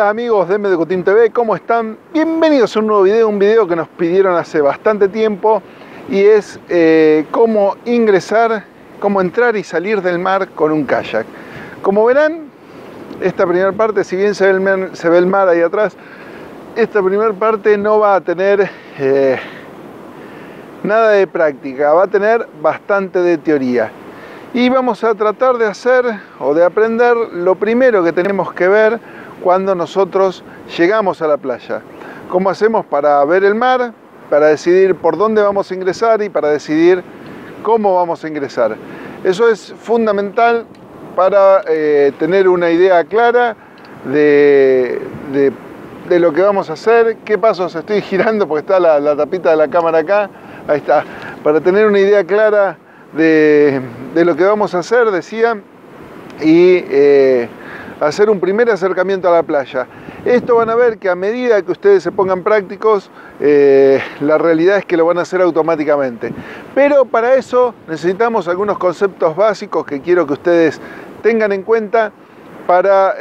Hola amigos de Medecutín TV, ¿cómo están? Bienvenidos a un nuevo video, un video que nos pidieron hace bastante tiempo y es cómo ingresar, cómo entrar y salir del mar con un kayak. Como verán, esta primera parte, si bien se ve el mar ahí atrás, esta primera parte no va a tener nada de práctica, va a tener bastante de teoría. Y vamos a tratar de hacer o de aprender lo primero que tenemos que ver cuando nosotros llegamos a la playa. ¿Cómo hacemos para ver el mar? Para decidir por dónde vamos a ingresar y para decidir cómo vamos a ingresar. Eso es fundamental para tener una idea clara de lo que vamos a hacer. ¿Qué pasos? Estoy girando porque está la tapita de la cámara acá. Ahí está. Para tener una idea clara de lo que vamos a hacer, decía, y hacer un primer acercamiento a la playa. Esto van a ver que a medida que ustedes se pongan prácticos, la realidad es que lo van a hacer automáticamente. Pero para eso necesitamos algunos conceptos básicos que quiero que ustedes tengan en cuenta para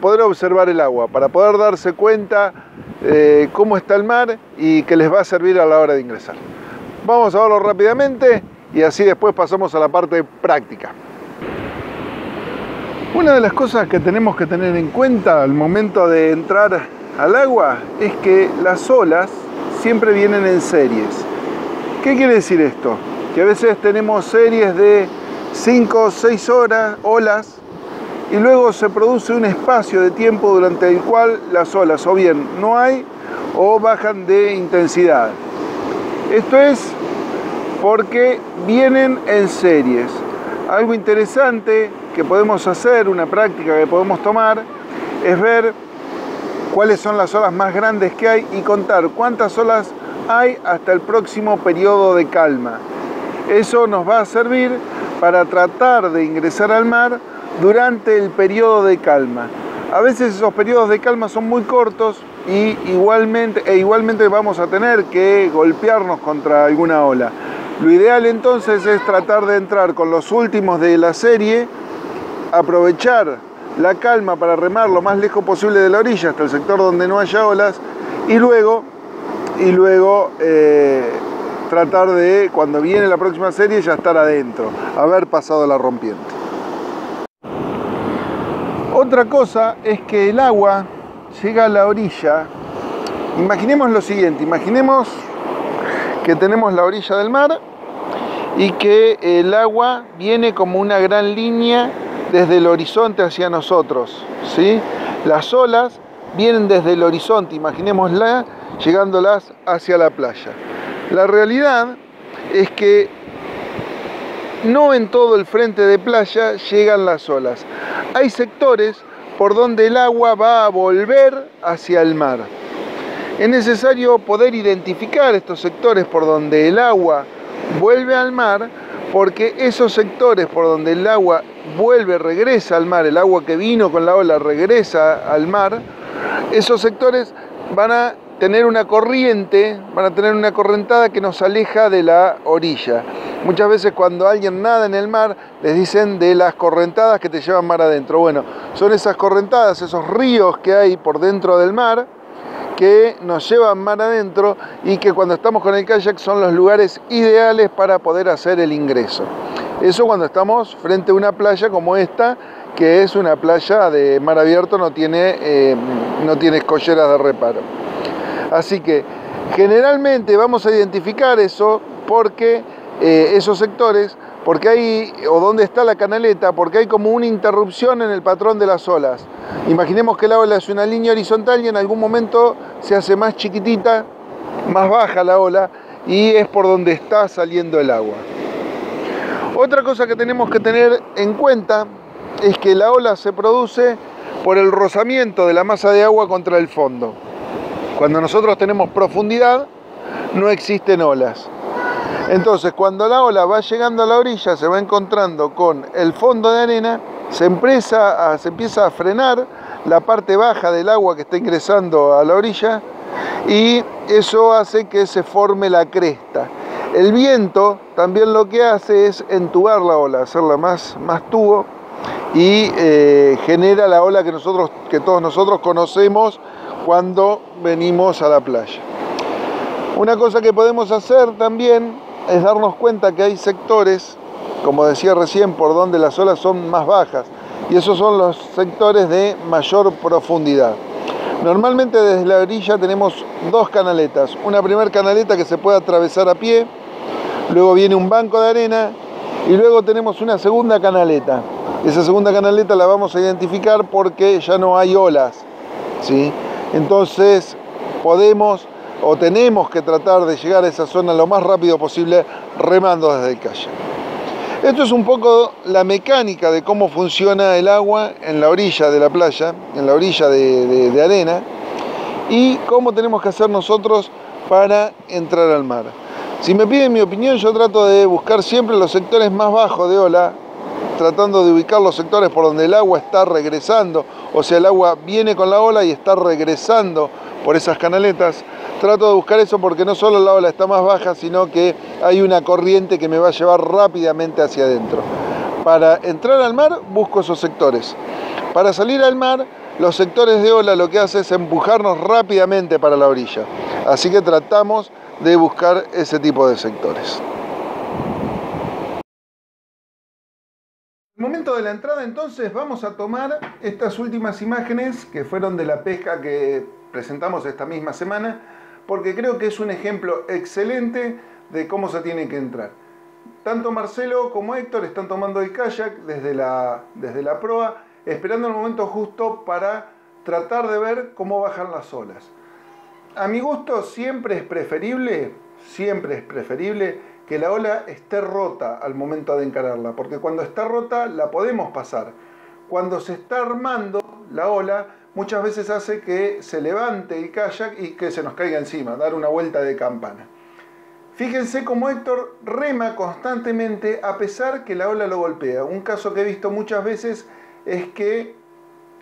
poder observar el agua, para poder darse cuenta cómo está el mar y que les va a servir a la hora de ingresar. Vamos a verlo rápidamente y así después pasamos a la parte práctica. Una de las cosas que tenemos que tener en cuenta al momento de entrar al agua es que las olas siempre vienen en series. ¿Qué quiere decir esto? Que a veces tenemos series de 5 o 6 horas, olas, y luego se produce un espacio de tiempo durante el cual las olas o bien no hay o bajan de intensidad. Esto es porque vienen en series. Algo interesante que podemos hacer, una práctica que podemos tomar, es ver cuáles son las olas más grandes que hay y contar cuántas olas hay hasta el próximo periodo de calma. Eso nos va a servir para tratar de ingresar al mar durante el periodo de calma. A veces esos periodos de calma son muy cortos y igualmente vamos a tener que golpearnos contra alguna ola. Lo ideal entonces es tratar de entrar con los últimos de la serie, aprovechar la calma para remar lo más lejos posible de la orilla hasta el sector donde no haya olas y luego tratar de, cuando viene la próxima serie, ya estar adentro, haber pasado la rompiente. Otra cosa es que el agua llega a la orilla. Imaginemos lo siguiente, imaginemos que tenemos la orilla del mar y que el agua viene como una gran línea desde el horizonte hacia nosotros, ¿sí? Las olas vienen desde el horizonte, imaginémosla, llegándolas hacia la playa. La realidad es que no en todo el frente de playa llegan las olas. Hay sectores por donde el agua va a volver hacia el mar. Es necesario poder identificar estos sectores por donde el agua vuelve al mar, porque esos sectores por donde el agua vuelve, regresa al mar, el agua que vino con la ola regresa al mar, esos sectores van a tener una corriente, van a tener una correntada que nos aleja de la orilla. Muchas veces cuando alguien nada en el mar les dicen de las correntadas que te llevan mar adentro. Bueno, son esas correntadas, esos ríos que hay por dentro del mar, que nos llevan mar adentro y que cuando estamos con el kayak son los lugares ideales para poder hacer el ingreso. Eso cuando estamos frente a una playa como esta, que es una playa de mar abierto, no tiene escolleras de reparo. Así que generalmente vamos a identificar eso porque esos sectores, porque hay, o dónde está la canaleta, porque hay como una interrupción en el patrón de las olas. Imaginemos que la ola es una línea horizontal y en algún momento se hace más chiquitita, más baja la ola, y es por donde está saliendo el agua. Otra cosa que tenemos que tener en cuenta es que la ola se produce por el rozamiento de la masa de agua contra el fondo. Cuando nosotros tenemos profundidad, no existen olas. Entonces, cuando la ola va llegando a la orilla, se va encontrando con el fondo de arena, se empieza a frenar la parte baja del agua que está ingresando a la orilla y eso hace que se forme la cresta. El viento también lo que hace es entubar la ola, hacerla más tubo y genera la ola que todos nosotros conocemos cuando venimos a la playa. Una cosa que podemos hacer también es darnos cuenta que hay sectores, como decía recién, por donde las olas son más bajas, y esos son los sectores de mayor profundidad. Normalmente desde la orilla tenemos dos canaletas, una primera canaleta que se puede atravesar a pie, luego viene un banco de arena y luego tenemos una segunda canaleta. Esa segunda canaleta la vamos a identificar porque ya no hay olas, ¿sí? Entonces podemos o tenemos que tratar de llegar a esa zona lo más rápido posible remando desde el kayak. Esto es un poco la mecánica de cómo funciona el agua en la orilla de la playa, en la orilla de arena, y cómo tenemos que hacer nosotros para entrar al mar. Si me piden mi opinión, yo trato de buscar siempre los sectores más bajos de ola, tratando de ubicar los sectores por donde el agua está regresando, o sea, el agua viene con la ola y está regresando por esas canaletas. Trato de buscar eso porque no solo la ola está más baja, sino que hay una corriente que me va a llevar rápidamente hacia adentro. Para entrar al mar, busco esos sectores. Para salir al mar, los sectores de ola lo que hace es empujarnos rápidamente para la orilla. Así que tratamos de buscar ese tipo de sectores. En el momento de la entrada, entonces, vamos a tomar estas últimas imágenes que fueron de la pesca que presentamos esta misma semana, porque creo que es un ejemplo excelente de cómo se tiene que entrar. Tanto Marcelo como Héctor están tomando el kayak desde la proa, esperando el momento justo para tratar de ver cómo bajan las olas. A mi gusto siempre es preferible que la ola esté rota al momento de encararla, porque cuando está rota la podemos pasar. Cuando se está armando la ola, muchas veces hace que se levante el kayak y que se nos caiga encima, dar una vuelta de campana. Fíjense cómo Héctor rema constantemente a pesar que la ola lo golpea. Un caso que he visto muchas veces es que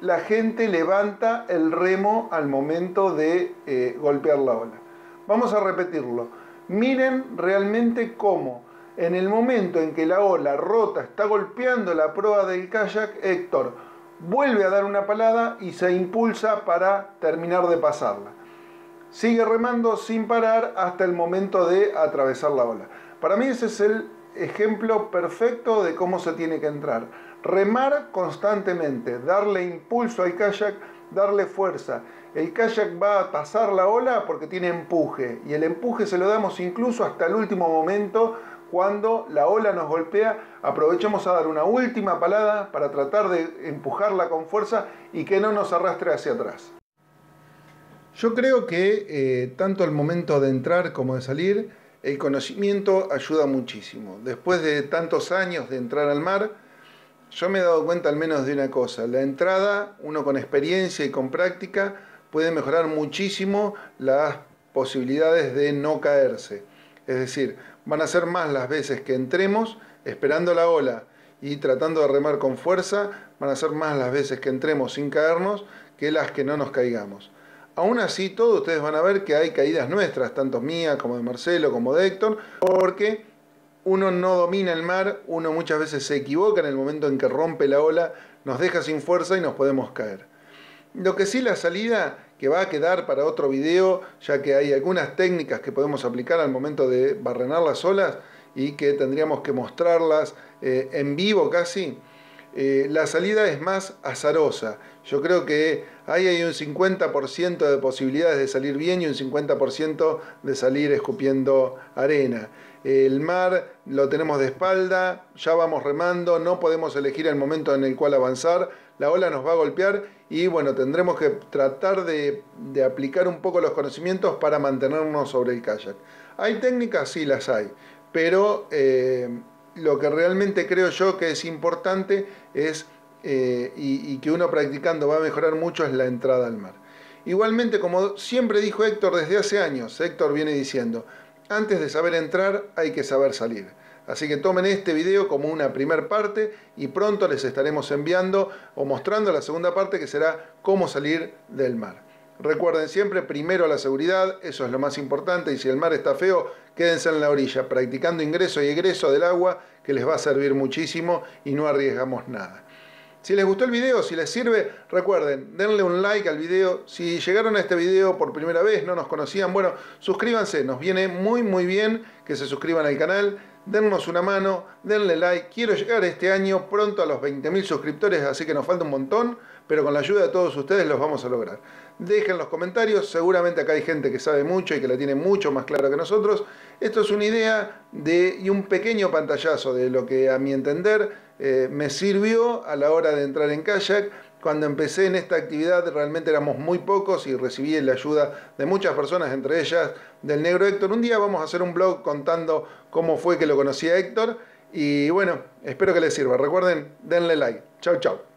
la gente levanta el remo al momento de golpear la ola. Vamos a repetirlo. Miren realmente cómo en el momento en que la ola rota está golpeando la proa del kayak, Héctor vuelve a dar una palada y se impulsa para terminar de pasarla. Sigue remando sin parar hasta el momento de atravesar la ola. Para mí ese es el ejemplo perfecto de cómo se tiene que entrar. Remar constantemente, darle impulso al kayak, darle fuerza. El kayak va a pasar la ola porque tiene empuje, y el empuje se lo damos incluso hasta el último momento. Cuando la ola nos golpea, aprovechamos a dar una última palada para tratar de empujarla con fuerza y que no nos arrastre hacia atrás. Yo creo que tanto al momento de entrar como de salir, el conocimiento ayuda muchísimo. Después de tantos años de entrar al mar, yo me he dado cuenta al menos de una cosa. La entrada, uno con experiencia y con práctica, puede mejorar muchísimo las posibilidades de no caerse. Es decir, van a ser más las veces que entremos esperando la ola y tratando de remar con fuerza, van a ser más las veces que entremos sin caernos que las que no nos caigamos. Aún así, todos ustedes van a ver que hay caídas nuestras, tanto mías como de Marcelo, como de Héctor, porque uno no domina el mar, uno muchas veces se equivoca en el momento en que rompe la ola, nos deja sin fuerza y nos podemos caer. Lo que sí, la salida, que va a quedar para otro video, ya que hay algunas técnicas que podemos aplicar al momento de barrenar las olas y que tendríamos que mostrarlas en vivo casi. La salida es más azarosa. Yo creo que ahí hay un 50% de posibilidades de salir bien y un 50% de salir escupiendo arena. El mar lo tenemos de espalda, ya vamos remando, no podemos elegir el momento en el cual avanzar. La ola nos va a golpear y bueno, tendremos que tratar de aplicar un poco los conocimientos para mantenernos sobre el kayak. ¿Hay técnicas? Sí, las hay, pero lo que realmente creo yo que es importante es, y que uno practicando va a mejorar mucho, es la entrada al mar. Igualmente, como siempre dijo Héctor desde hace años, Héctor viene diciendo, antes de saber entrar hay que saber salir. Así que tomen este video como una primer parte y pronto les estaremos enviando o mostrando la segunda parte, que será cómo salir del mar. Recuerden siempre, primero la seguridad, eso es lo más importante, y si el mar está feo, quédense en la orilla, practicando ingreso y egreso del agua, que les va a servir muchísimo y no arriesgamos nada. Si les gustó el video, si les sirve, recuerden, denle un like al video. Si llegaron a este video por primera vez, no nos conocían, bueno, suscríbanse. Nos viene muy bien que se suscriban al canal. Dennos una mano, denle like. Quiero llegar este año pronto a los 20.000 suscriptores, así que nos falta un montón, pero con la ayuda de todos ustedes los vamos a lograr. Dejen los comentarios, seguramente acá hay gente que sabe mucho y que la tiene mucho más clara que nosotros. Esto es una idea y un pequeño pantallazo de lo que a mi entender me sirvió a la hora de entrar en kayak. Cuando empecé en esta actividad realmente éramos muy pocos y recibí la ayuda de muchas personas, entre ellas del Negro Héctor. Un día vamos a hacer un blog contando cómo fue que lo conocí a Héctor y bueno, espero que les sirva. Recuerden, denle like. Chau, chau.